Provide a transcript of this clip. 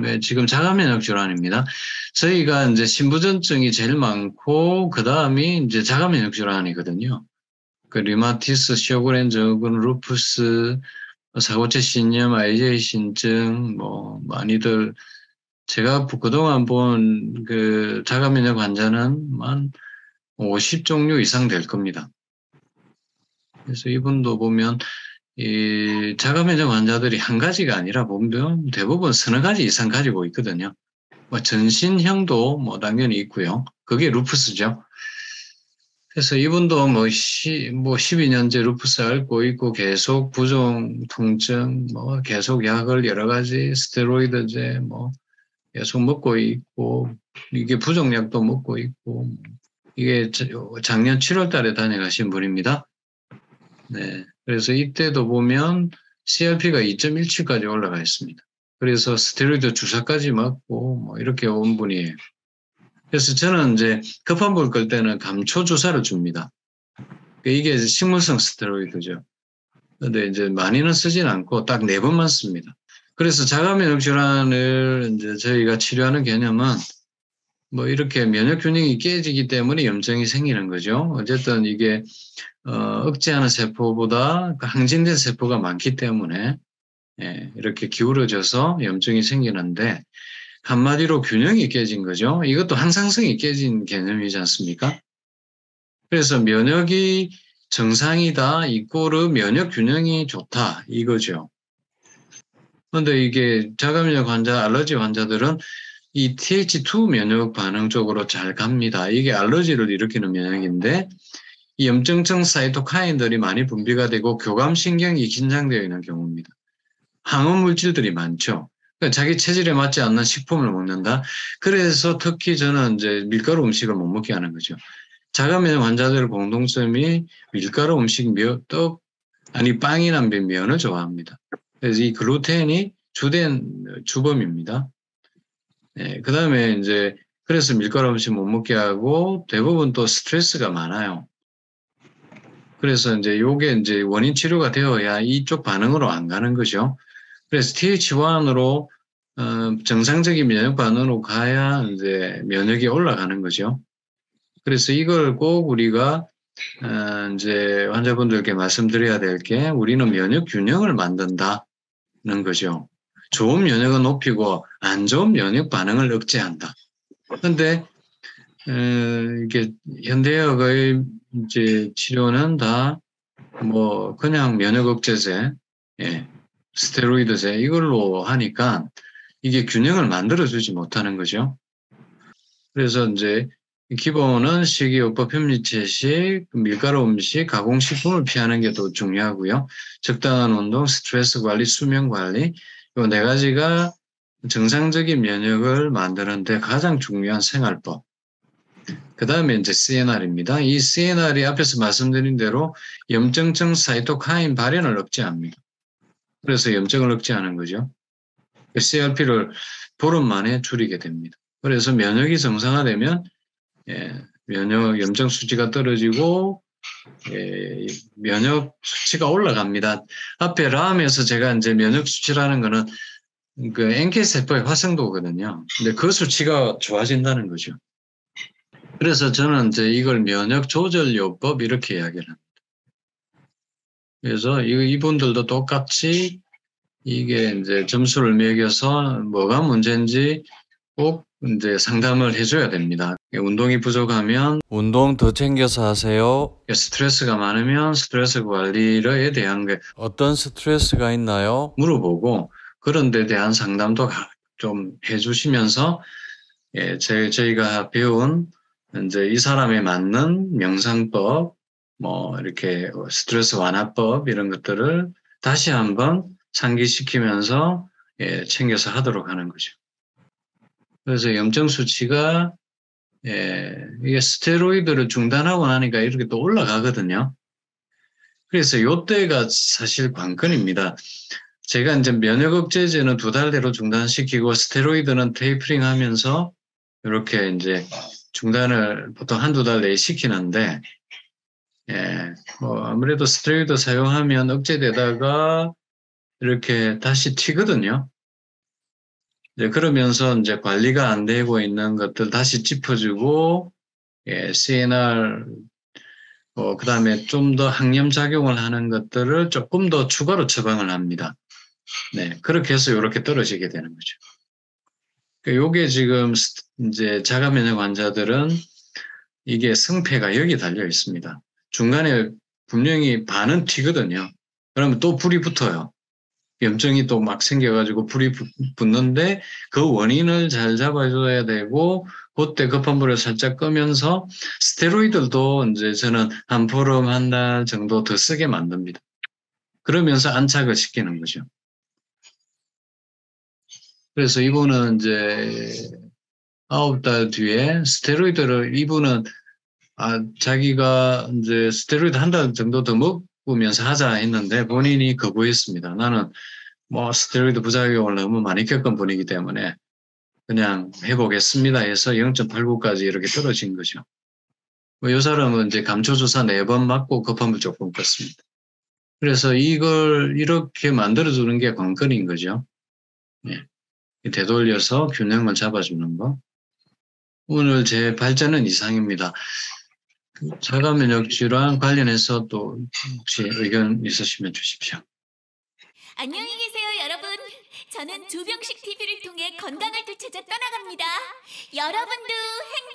네, 지금 자가면역 질환입니다. 저희가 이제 신부전증이 제일 많고 그 다음이 이제 자가면역 질환이거든요. 그 류마티스, 시오그렌 증후군, 루푸스, 사고체 신염, IJ 신증, 뭐 많이들 제가 그동안 본 그 자가면역 환자는 한 50종류 이상 될 겁니다. 그래서 이분도 보면 이 자가면역 환자들이 한 가지가 아니라 보면 대부분 서너 가지 이상 가지고 있거든요. 뭐 전신형도 뭐 당연히 있고요. 그게 루푸스죠. 그래서 이분도 뭐 12년째 루푸스 앓고 있고 계속 부종 통증 뭐 계속 약을 여러 가지 스테로이드제 뭐 계속 먹고 있고 이게 부종약도 먹고 있고 이게 작년 7월 달에 다녀가신 분입니다. 네. 그래서 이때도 보면 CRP가 2.17까지 올라가 있습니다. 그래서 스테로이드 주사까지 맞고 뭐 이렇게 온 분이에요. 그래서 저는 이제 급한 불 끌 때는 감초 주사를 줍니다. 이게 식물성 스테로이드죠. 근데 이제 많이는 쓰진 않고 딱 4번만 씁니다. 그래서 자가면역 질환을 이제 저희가 치료하는 개념은 뭐 이렇게 면역균형이 깨지기 때문에 염증이 생기는 거죠. 어쨌든 이게 억제하는 세포보다 항진된 세포가 많기 때문에 예, 이렇게 기울어져서 염증이 생기는데 한마디로 균형이 깨진 거죠. 이것도 항상성이 깨진 개념이지 않습니까? 그래서 면역이 정상이다 이꼬르 면역균형이 좋다 이거죠. 그런데 이게 자가면역 환자, 알러지 환자들은 이 TH2 면역 반응 쪽으로 잘 갑니다. 이게 알러지를 일으키는 면역인데 이 염증성 사이토카인들이 많이 분비가 되고 교감신경이 긴장되어 있는 경우입니다. 항원물질들이 많죠. 그러니까 자기 체질에 맞지 않는 식품을 먹는다. 그래서 특히 저는 이제 밀가루 음식을 못 먹게 하는 거죠. 자가면역 환자들 공통점이 밀가루 음식, 떡, 아니 빵이나 면을 좋아합니다. 그래서 이 글루텐이 주된 주범입니다. 네, 그 다음에 이제, 그래서 밀가루 음식 못 먹게 하고, 대부분 또 스트레스가 많아요. 그래서 이제 요게 이제 원인 치료가 되어야 이쪽 반응으로 안 가는 거죠. 그래서 TH1으로, 정상적인 면역 반응으로 가야 이제 면역이 올라가는 거죠. 그래서 이걸 꼭 우리가, 이제 환자분들께 말씀드려야 될 게, 우리는 면역 균형을 만든다는 거죠. 좋은 면역은 높이고 안 좋은 면역 반응을 억제한다. 그런데 이게 현대의학의 이제 치료는 다 뭐 그냥 면역 억제제, 예, 스테로이드제 이걸로 하니까 이게 균형을 만들어주지 못하는 거죠. 그래서 이제 기본은 식이요법, 현미채식, 밀가루 음식, 가공식품을 피하는 게 더 중요하고요. 적당한 운동, 스트레스 관리, 수면 관리. 이 4가지가 정상적인 면역을 만드는데 가장 중요한 생활법. 그 다음에 이제 CNR입니다. 이 CNR이 앞에서 말씀드린 대로 염증성 사이토카인 발현을 억제합니다. 그래서 염증을 억제하는 거죠. CRP를 보름 만에 줄이게 됩니다. 그래서 면역이 정상화되면 예, 염증 수치가 떨어지고 예, 면역 수치가 올라갑니다. 앞에 라암에서 제가 이제 면역 수치라는 거는 그 NK세포의 활성도거든요. 근데 그 수치가 좋아진다는 거죠. 그래서 저는 이제 이걸 면역 조절요법 이렇게 이야기를 합니다. 그래서 이분들도 똑같이 이게 이제 점수를 매겨서 뭐가 문제인지 꼭 이제 상담을 해줘야 됩니다. 운동이 부족하면 운동 더 챙겨서 하세요. 스트레스가 많으면 스트레스 관리에 대한 게 어떤 스트레스가 있나요? 물어보고 그런 데 대한 상담도 좀 해주시면서 예, 저희가 배운 이제 이 사람에 맞는 명상법 뭐 이렇게 스트레스 완화법 이런 것들을 다시 한번 상기시키면서 예, 챙겨서 하도록 하는 거죠. 그래서 염증 수치가 예, 이게 스테로이드를 중단하고 나니까 이렇게 또 올라가거든요. 그래서 요때가 사실 관건입니다. 제가 이제 면역 억제제는 2달 내로 중단시키고 스테로이드는 테이프링 하면서 이렇게 이제 중단을 보통 1~2달 내에 시키는데, 예, 뭐 아무래도 스테로이드 사용하면 억제되다가 이렇게 다시 튀거든요. 이제 그러면서 이제 관리가 안 되고 있는 것들 다시 짚어주고, 예, CNR, 그 다음에 좀 더 항염작용을 하는 것들을 조금 더 추가로 처방을 합니다. 네. 그렇게 해서 이렇게 떨어지게 되는 거죠. 그러니까 요게 지금 이제 자가 면역 환자들은 이게 승패가 여기 달려 있습니다. 중간에 분명히 반은 튀거든요. 그러면 또 불이 붙어요. 염증이 또 막 생겨가지고 불이 붙는데 그 원인을 잘 잡아줘야 되고, 그때 급한 불을 살짝 끄면서 스테로이드도 이제 저는 한 보름 한 달 정도 더 쓰게 만듭니다. 그러면서 안착을 시키는 거죠. 그래서 이분은 이제 9달 뒤에 스테로이드를, 이분은 자기가 이제 스테로이드 한 달 정도 더 먹으면서 하자 했는데 본인이 거부했습니다. 나는 뭐 스테로이드 부작용을 너무 많이 겪은 분이기 때문에 그냥 해보겠습니다 해서 0.89까지 이렇게 떨어진 거죠. 이 사람은 이제 감초주사 4번 맞고 거품을 조금 껐습니다. 그래서 이걸 이렇게 만들어주는 게 관건인 거죠. 네. 되돌려서 균형을 잡아주는 거. 오늘 제 발전은 이상입니다. 자가 면역 질환 관련해서 또 혹시 의견 있으시면 주십시오. 안녕히 계세요, 여러분. 저는 조병식 TV를 통해 건강을 되찾아 떠나갑니다. 여러분도 행복하세요.